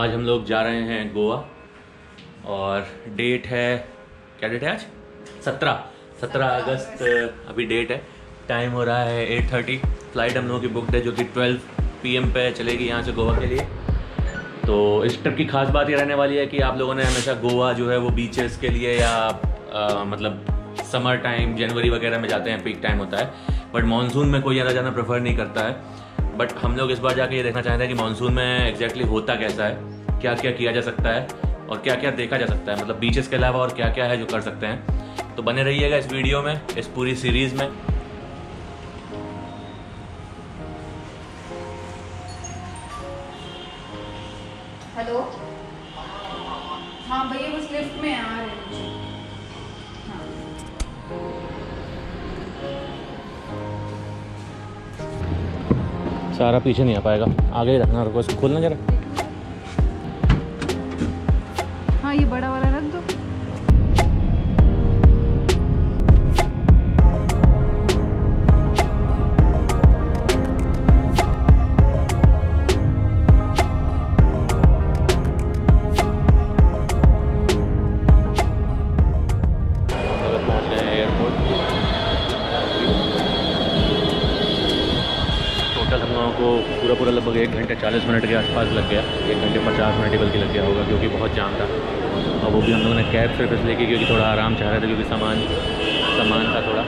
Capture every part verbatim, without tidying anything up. आज हम लोग जा रहे हैं गोवा और डेट है, क्या डेट है आज? सत्रह सत्रह अगस्त अभी डेट है। टाइम हो रहा है एट थर्टी। फ्लाइट हम लोगों की बुकड है जो कि ट्वेल्व पी एम पे चलेगी यहाँ से गोवा के लिए। तो इस ट्रिप की खास बात ये रहने वाली है कि आप लोगों ने हमेशा गोवा जो है वो बीचेस के लिए या आ, मतलब समर टाइम जनवरी वगैरह में जाते हैं, पीक टाइम होता है, बट मानसून में कोई ज़्यादा जाना प्रेफर नहीं करता है। बट हम लोग इस बार जाके ये देखना चाहते हैं कि मानसून में एग्जैक्टली होता कैसा है, क्या क्या किया जा सकता है और क्या क्या देखा जा सकता है, मतलब बीचेस के अलावा और क्या क्या है जो कर सकते हैं। तो बने रहिएगा इस वीडियो में, इस पूरी सीरीज़ में। हेलो, हाँ भैया बस लिफ्ट में आ रहे हैं। हाँ। सारा पीछे नहीं आ पाएगा, आगे ही रखना। रुको, इसको खोलना जरा। हाँ ये बड़ा वाला रख दो। पूरा पूरा लगभग एक घंटे चालीस मिनट के आसपास लग गया, एक घंटे पचास मिनट ही बल्कि लग गया होगा, क्योंकि बहुत जाम था। और वो भी हम लोगों ने कैब सिर्फ इसलिए की क्योंकि थोड़ा आराम चाह रहे थे, क्योंकि सामान सामान था थोड़ा,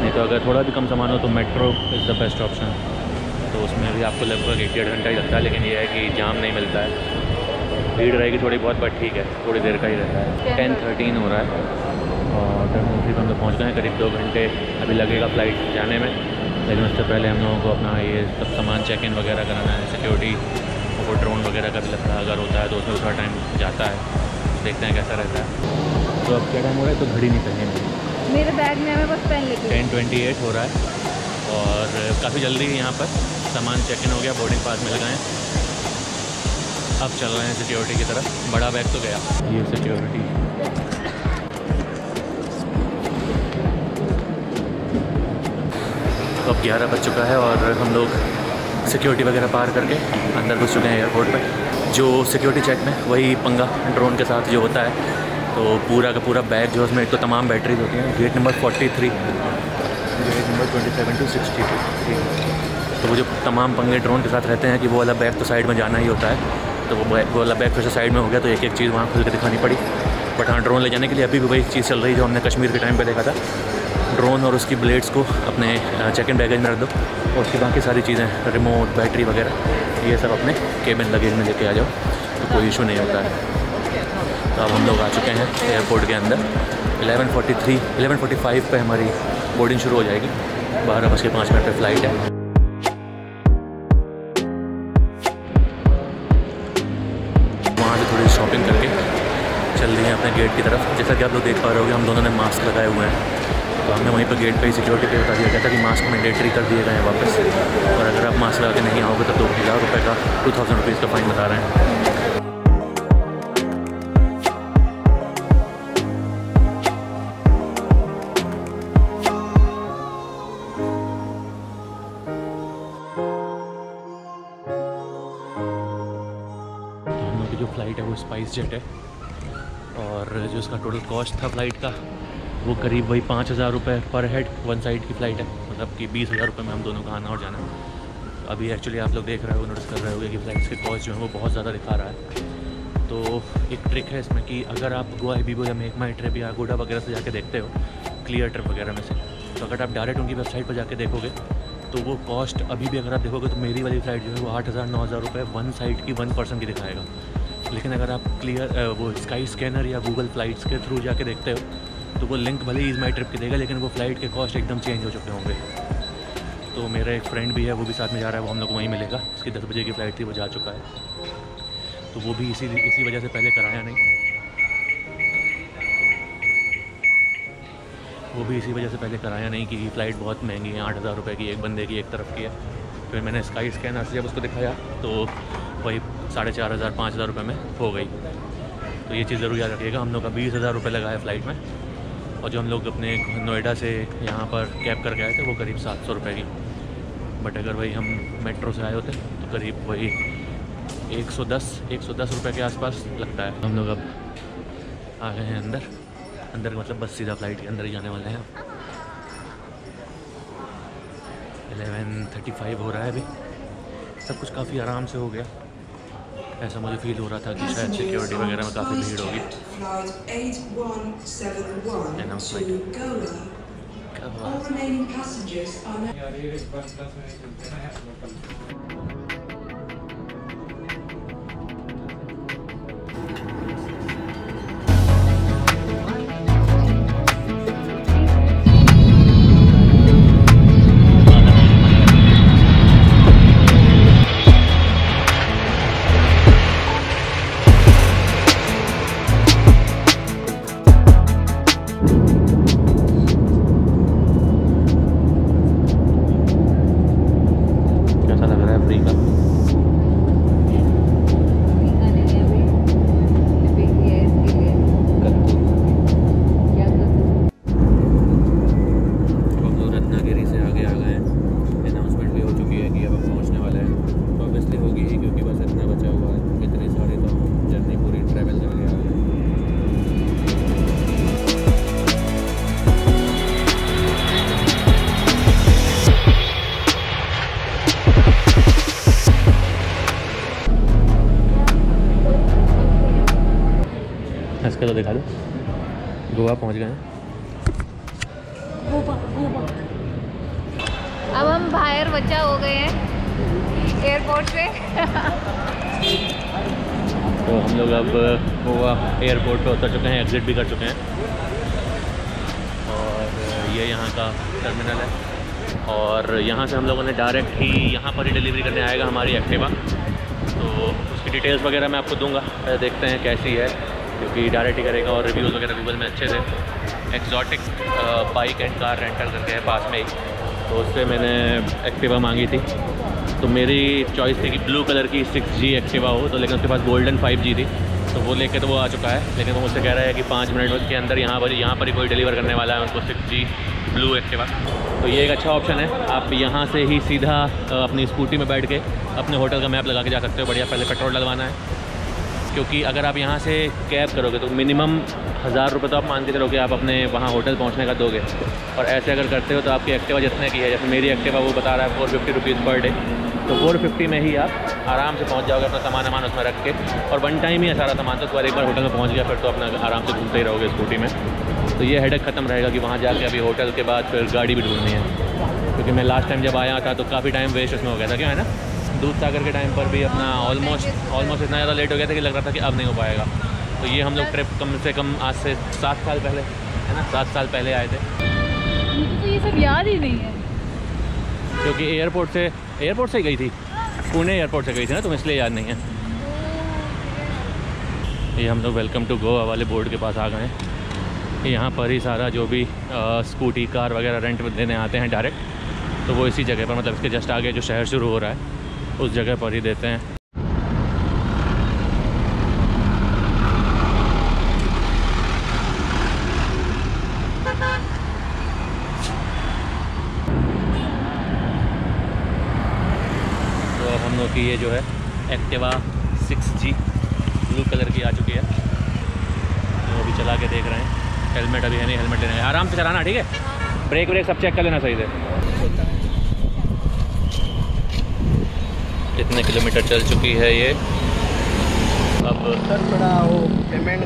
नहीं तो अगर थोड़ा भी कम सामान हो तो metro is the best option. तो उसमें भी आपको लगभग एक डेढ़ घंटा ही लगता है, लेकिन ये है कि जाम नहीं मिलता है, भीड़ रहेगी थोड़ी बहुत, बट ठीक है, थोड़ी देर का ही रहता है। टेन थर्टीन हो रहा है और टर्मिनल थ्री पर हम लोग पहुँच गए हैं। करीब दो घंटे अभी लगेगा फ्लाइट जाने में, लेकिन उससे पहले हम लोगों को अपना ये सब सामान चेक इन वगैरह कराना है, सिक्योरिटी वो ड्रोन वगैरह का भी लगता है, अगर होता है तो उसमें उसका टाइम जाता है, देखते हैं कैसा रहता है। तो अब क्या टाइम हो रहा है? तो घड़ी नहीं पहनी मेरे बैग में, हमें बस पहन लेते। टेन ट्वेंटी एट हो रहा है और काफ़ी जल्दी यहाँ पर सामान चेक इन हो गया, बोर्डिंग पास मिल गए हैं, अब चल रहे हैं सिक्योरिटी की तरफ। बड़ा बैग तो गया। ये सिक्योरिटी तो अब ग्यारह बज चुका है और हम लोग सिक्योरिटी वगैरह पार करके अंदर घुस चुके हैं एयरपोर्ट पर। जो सिक्योरिटी चेक में वही पंगा ड्रोन के साथ जो होता है, तो पूरा का पूरा बैग जो है उसमें एक तो तमाम बैटरीज होती हैं। Gate number forty three, gate number twenty seven two sixty two, तो वो जो तमाम पंगे ड्रोन के साथ रहते हैं कि वो वाला बैग तो साइड में जाना ही होता है, तो वो वो वाला बैग फिर से साइड में हो गया, तो एक एक चीज़ वहाँ खुल के दिखानी पड़ी। बट हाँ, ड्रोन ले जाने के लिए अभी भी वही चीज़ चल रही है जो हमने कश्मीर के टाइम पर देखा था। ड्रोन और उसकी ब्लेड्स को अपने चेक इन बैगेज में रख दो और उसकी बाकी सारी चीज़ें, रिमोट, बैटरी वगैरह, ये सब अपने केबिन लगेज में लेके आ जाओ, तो कोई इशू नहीं होता है। तो अब हम लोग आ चुके हैं एयरपोर्ट के अंदर। Eleven forty three, eleven forty five पे हमारी बोर्डिंग शुरू हो जाएगी। बारह बज के पाँच मिनट पर फ्लाइट है। वहाँ से थोड़ी शॉपिंग करके चल रही है अपने गेट की तरफ। जैसा कि आप लोग देख पा रहे होगे, हम दोनों ने मास्क लगाए हुए हैं, तो हमने वहीं पर गेट पे ही सिक्योरिटी पे बता दिया गया था कि मास्क मैंडेटरी कर दिए गए हैं वापस, और अगर आप मास्क लगा के नहीं आओगे तो दो हज़ार रुपये का टू थाउजेंड रुपीज़ का फाइन बता रहे हैं। तो हम लोग की जो फ़्लाइट है वो स्पाइस जेट है और जो उसका टोटल कॉस्ट था फ़्लाइट का वो करीब वही पाँच हज़ार रुपये पर हेड वन साइड की फ़्लाइट है, मतलब कि बीस हज़ार रुपये में हम दोनों का आना और जाना। अभी एक्चुअली आप लोग देख रहे हो, नोटिस कर रहे होगे कि फ़्लाइट्स के कॉस्ट जो है वो बहुत ज़्यादा दिखा रहा है। तो एक ट्रिक है इसमें कि अगर आप गोवा बीबो या मेक माई ट्रिप या गोडा वगैरह से जाके देखते हो, क्लियर ट्रिप वगैरह में से, तो अगर आप डायरेक्ट उनकी वेबसाइट पर जाके देखोगे तो वो कॉस्ट अभी भी अगर आप देखोगे तो मेरी वाली फ़्लाइट जो है वो आठ हज़ार नौ हज़ार रुपये वन साइड की, वन पर्सन की दिखाएगा। लेकिन अगर आप क्लियर वो स्काई स्कैनर या गूगल फ्लाइट्स के थ्रू जाके देखते हो तो वो लिंक भले ही इस माई ट्रिप की देगा, लेकिन वो फ़्लाइट के कॉस्ट एकदम चेंज हो चुके होंगे। तो मेरा एक फ्रेंड भी है, वो भी साथ में जा रहा है, वो हम लोग वहीं मिलेगा। उसकी दस बजे की फ़्लाइट थी, वो जा चुका है, तो वो भी इसी इसी वजह से पहले कराया नहीं, वो भी इसी वजह से पहले कराया नहीं कि फ़्लाइट बहुत महंगी है, आठ हज़ार रुपये की एक बंदे की, एक तरफ की है। फिर मैंने स्काई स्कैनर से जब उसको दिखाया तो वही साढ़े चार हज़ार पाँच हज़ार रुपये में हो गई। तो ये चीज़ ज़रूर याद रखिएगा। हम लोग का बीस हज़ार रुपये लगाया फ़्लाइट में, और जो हम लोग अपने नोएडा से यहाँ पर कैब करके आए थे वो करीब सात सौ रुपये की, बट अगर वही हम मेट्रो से आए होते तो करीब वही एक सौ दस रुपए के आसपास लगता है। हम लोग अब आ गए हैं अंदर, अंदर मतलब बस सीधा फ्लाइट के अंदर ही जाने वाले हैं। ग्यारह पैंतीस हो रहा है अभी। सब कुछ काफ़ी आराम से हो गया, ऐसा मुझे फील हो रहा था कि शायद सिक्योरिटी वगैरह में काफ़ी भीड़ होगी। तो दिखा दो, गोवा पहुंच गए हैं। गोवा गोवा अब हम बाहर बचा हो गए हैं एयरपोर्ट से। तो हम लोग अब गोवा एयरपोर्ट पे उतर चुके हैं, एग्जिट भी कर चुके हैं और ये यहाँ का टर्मिनल है और यहाँ से हम लोगों ने डायरेक्ट ही यहाँ पर ही डिलीवरी करने आएगा हमारी एक्टिवा। तो उसकी डिटेल्स वगैरह मैं आपको दूंगा, देखते हैं कैसी है, क्योंकि डायरेक्ट ही करेगा और रिव्यूज़ वगैरह गूगल में अच्छे से। Exotic bike and car rental करके है पास में ही, तो उससे मैंने एक्टिवा मांगी थी। तो मेरी चॉइस थी कि ब्लू कलर की सिक्स जी एक्टिवा हो, तो लेकिन उसके पास गोल्डन फाइव जी थी, तो वो लेके तो वो आ चुका है, लेकिन वो मुझसे कह रहा है कि पाँच मिनट के अंदर यहाँ पर यहाँ पर ही कोई डिलीवर करने वाला है उनको सिक्स जी ब्लू एक्टिवा। तो ये एक अच्छा ऑप्शन है, आप यहाँ से ही सीधा अपनी स्कूटी में बैठ के अपने होटल का मैप लगा के जा सकते हो। बढ़िया, पहले पेट्रोल डलवाना है, क्योंकि अगर आप यहाँ से कैब करोगे तो मिनिमम हज़ार रुपये तो आप मान के चलोगे आप अपने वहाँ होटल पहुँचने का दोगे, और ऐसे अगर करते हो तो आपकी एक्टिवा जितने की है, जैसे मेरी एक्टिवा वो बता रहा है four fifty rupees per day, तो फोर फिफ्टी में ही आप आराम से पहुँच जाओगे अपना सामान वामान उसमें रख के, और वन टाइम ही है सारा सामान, तो एक बार होटल में पहुँच गया फिर तो अपना आराम से घूमते ही रहोगे स्कूटी में। तो ये हेडेक ख़त्म रहेगा कि वहाँ जाके अभी होटल के बाद फिर गाड़ी भी ढूंढनी है, क्योंकि मैं लास्ट टाइम जब आया था तो काफ़ी टाइम वेस्ट उसमें हो गया था, क्यों है ना। दूध सागर के टाइम पर भी अपना ऑलमोस्ट ऑलमोस्ट इतना ज़्यादा लेट हो गया था कि लग रहा था कि अब नहीं हो पाएगा। तो ये हम लोग ट्रिप कम से कम आज से सात साल पहले, है ना, सात साल पहले आए थे। मुझे तो ये सब याद ही नहीं है, क्योंकि एयरपोर्ट से एयरपोर्ट से गई थी, पुणे एयरपोर्ट से गई थी ना, तो इसलिए याद नहीं है। ये हम लोग वेलकम टू गोवा वाले बोर्ड के पास आ गए हैं। यहाँ पर ही सारा जो भी स्कूटी कार वगैरह रेंट में देने आते हैं डायरेक्ट, तो वो इसी जगह पर, मतलब इसके जस्ट आगे जो शहर शुरू हो रहा है उस जगह पर ही देते हैं। तो अब हम लोग की ये जो है Activa six G blue colour की आ चुकी है, तो अभी चला के देख रहे हैं। हेलमेट अभी है नहीं, हेलमेट लेना है, आराम से चलाना, ठीक है, ब्रेक व्रेक सब चेक कर लेना सही से। इतने किलोमीटर चल चुकी है ये। अब सर बड़ा वो पेमेंट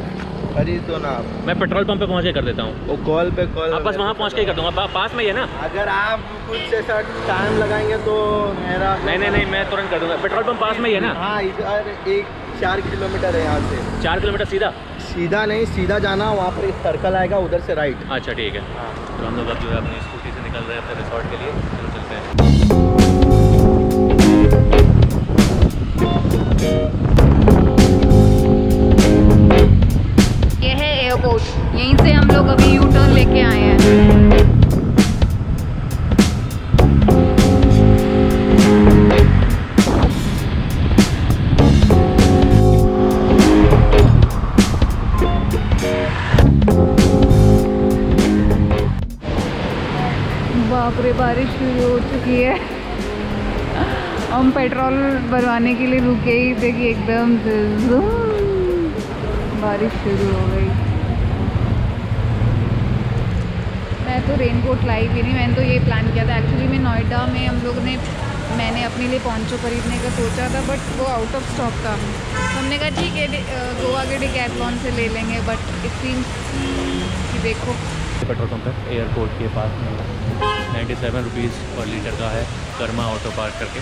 खरीद दो ना, मैं पेट्रोल पंप पे पहुँच के कर देता हूँ, वो कॉल पे कॉल आप बस वहाँ पहुँच के ही कर दूँगा, पास में ही है ना। अगर आप कुछ ऐसा टाइम लगाएंगे तो मेरा नहीं नहीं नहीं मैं तुरंत कर दूँगा, पेट्रोल पंप पास में ही है ना। हाँ, इधर एक चार किलोमीटर है यहाँ से, चार किलोमीटर सीधा सीधा नहीं सीधा जाना, वहाँ पर एक सर्कल आएगा, उधर से राइट। अच्छा ठीक है, तो हम लोग अब जो है अपनी स्कूटी से निकल रहे हैं अपने रिसोर्ट के लिए, चलते हैं। ये है एयरपोर्ट, यहीं से हम लोग अभी यू टर्न लेके आए हैं। बाप रे, बारिश शुरू हो चुकी है। हम पेट्रोल भरवाने के लिए रुके ही थे कि एकदम बारिश शुरू हो गई। मैं तो रेनकोट लाई भी नहीं, मैंने तो ये प्लान किया था एक्चुअली मैं नोएडा में हम लोग ने मैंने अपने लिए पोंचो खरीदने का सोचा था बट वो आउट ऑफ स्टॉक था। हमने कहा ठीक है गोवा के डेकैथलॉन से ले लेंगे बट इट सीम्स कि देखो पेट्रोल पंप है एयरपोर्ट के पास में सत्तानवे रुपीस पर लीटर का है कर्मा ऑटो पार्क करके।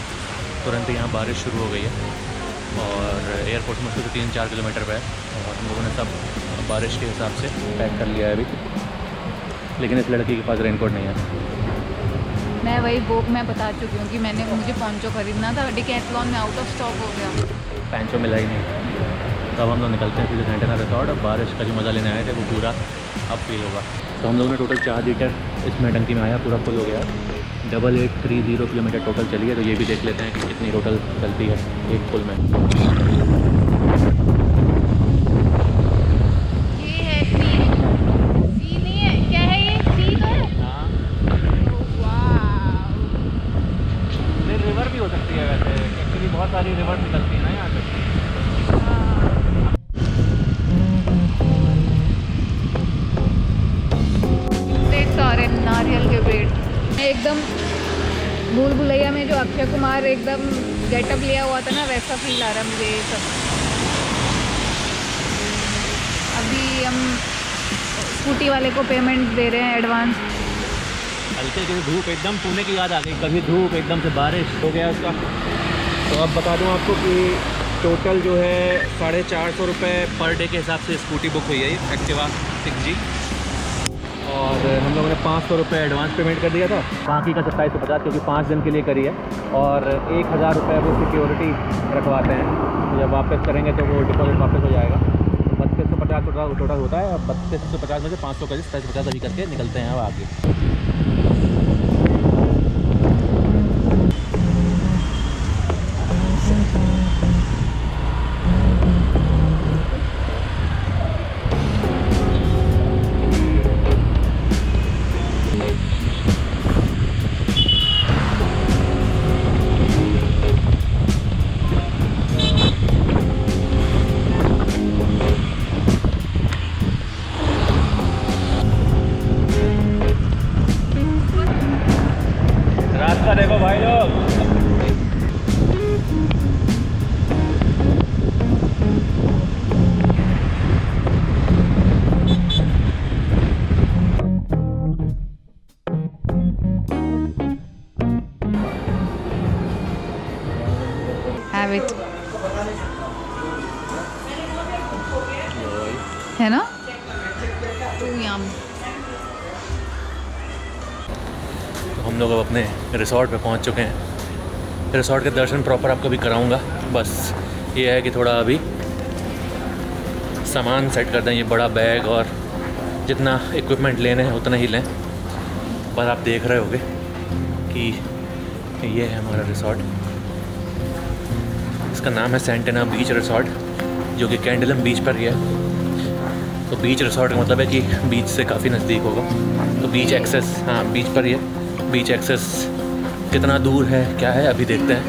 तुरंत यहाँ बारिश शुरू हो गई है और एयरपोर्ट मुश्किल से तीन चार किलोमीटर पर है और हम लोगों ने सब बारिश के हिसाब से पैक कर लिया है अभी, लेकिन इस लड़की के पास रेनकोट नहीं है। मैं वही वो मैं बता चुकी हूँ कि मैंने मुझे पोंचो खरीदना था, डेकैथलॉन में आउट ऑफ स्टॉक हो गया, पोंचो मिला ही नहीं। तब हम लोग निकलते हैं सीधे सेंटेना रिसॉर्ट और बारिश का जो मज़ा लेने आए थे वो पूरा अब फील होगा। तो हम लोगों ने टोटल चार लीटर इसमें टंकी में आया, पूरा फुल हो गया। Double eight three zero kilometre total चली है, तो ये भी देख लेते हैं कि कितनी टोटल चलती है एक फुल में। भूल भुलैया में जो अक्षय कुमार एकदम गेटअप लिया हुआ था ना, वैसा फील आ रहा है मुझे ये सब। अभी हम स्कूटी वाले को पेमेंट दे रहे हैं एडवांस। हल्के से धूप एकदम पुणे की याद आ गई, कभी धूप एकदम से बारिश हो गया उसका। तो अब बता दूं आपको कि टोटल जो है साढ़े चार सौ रुपये पर डे के हिसाब से स्कूटी बुक हुई है एक्टिवा सिक्स जी और हम लोगों ने पाँच सौ रुपये एडवांस पेमेंट कर दिया था, बाकी का सत्ताईस सौ पचास क्योंकि पाँच दिन के लिए करी है। और एक हज़ार रुपये वो सिक्योरिटी रखवाते हैं, तो जब वापस करेंगे तो वो डिपॉजिट वापस हो जाएगा। बत्तीस सौ पचास टोटल होता है, बत्तीस सौ पचास में से पाँच सौ का सत्ताईस सौ पचास अभी करके निकलते हैं अब आगे। है ना यम। तो हम लोग अब अपने रिसॉर्ट पे पहुंच चुके हैं। रिसॉर्ट के दर्शन प्रॉपर आपको भी कराऊंगा, बस ये है कि थोड़ा अभी सामान सेट कर दें। ये बड़ा बैग और जितना इक्विपमेंट लेने हैं उतना ही लें। पर आप देख रहे होगे कि ये है हमारा रिसॉर्ट, इसका नाम है सेंटेना बीच रिसॉर्ट जो कि कैंडोलिम बीच पर ही है। तो बीच रिसॉर्ट का मतलब है कि बीच से काफ़ी नज़दीक होगा, तो बीच एक्सेस, हाँ बीच पर ही है। बीच एक्सेस कितना दूर है क्या है अभी देखते हैं।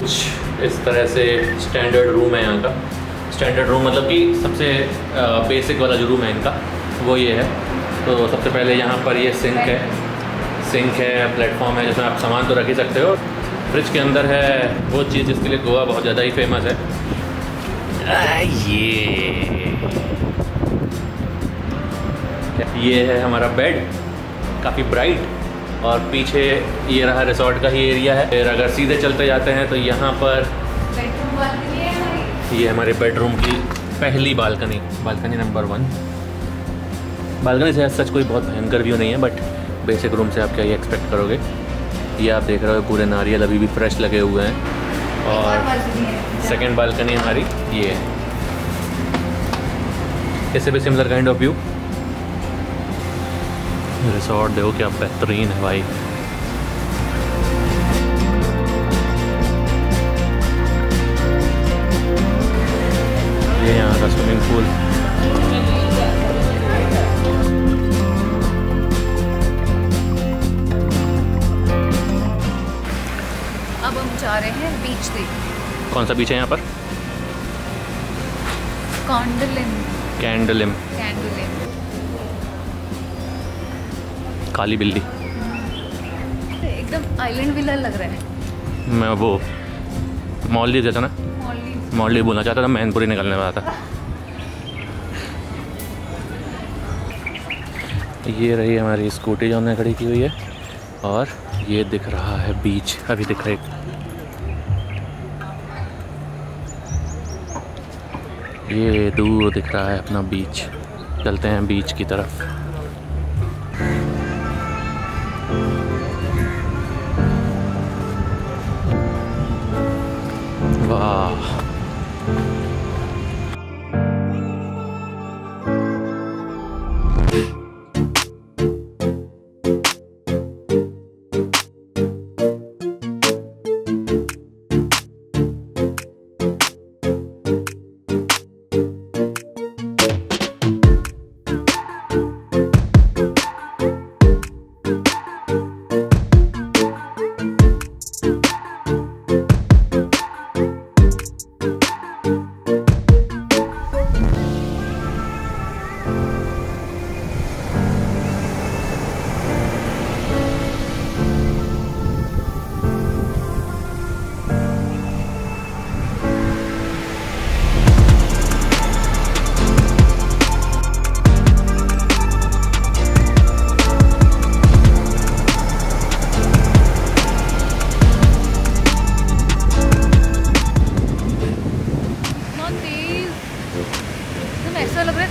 कुछ इस तरह से स्टैंडर्ड रूम है यहाँ का। स्टैंडर्ड रूम मतलब कि सबसे बेसिक वाला जो रूम है इनका वो ये है। तो सबसे पहले यहाँ पर ये सिंक है, सिंक है प्लेटफॉर्म है जिसमें आप सामान तो रख ही सकते हो। फ्रिज के अंदर है वो चीज़ जिसके लिए गोवा बहुत ज़्यादा ही फेमस है, ये ये है हमारा बेड, काफ़ी ब्राइट। और पीछे ये रहा रिसॉर्ट का ही एरिया है। फिर अगर सीधे चलते जाते हैं तो यहाँ पर ये हमारे बेडरूम की पहली balcony, balcony number one. Balcony से सच कोई बहुत भयंकर व्यू नहीं है बट बेसिक रूम से आप क्या ये एक्सपेक्ट करोगे। ये आप देख रहे हो पूरे नारियल अभी भी फ्रेश लगे हुए हैं। और सेकंड बालकनी हमारी ये है, इससे भी similar kind of view. Resort देखो क्या बेहतरीन है भाई। का स्विमिंग पूल। अब हम जा रहे हैं बीच देखने। कौन सा बीच है यहाँ पर? कांडोलिम। कैंडोलिम। कैंडोलिम। काली बिल्ली। एकदम आइलैंड विला लग रहा है। मैं वो मॉलडीव जैसा ना, मॉलडीव बोलना चाहता था, मैनपुरी निकलने वाला था। ये रही हमारी स्कूटी जो हमने खड़ी की हुई है और ये दिख रहा है बीच। अभी दिख रहा है, ये दूर दिख रहा है अपना बीच। चलते हैं बीच की तरफ। वाह,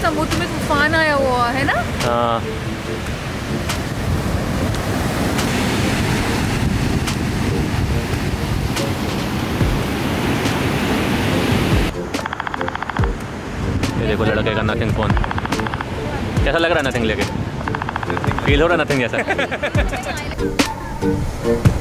समुद्र में तूफान आया हुआ है ना। हाँ, ये देखो लड़के का नथिंग फोन। कैसा लग रहा है नथिंग लेके? फील हो रहा है नथिंग जैसा।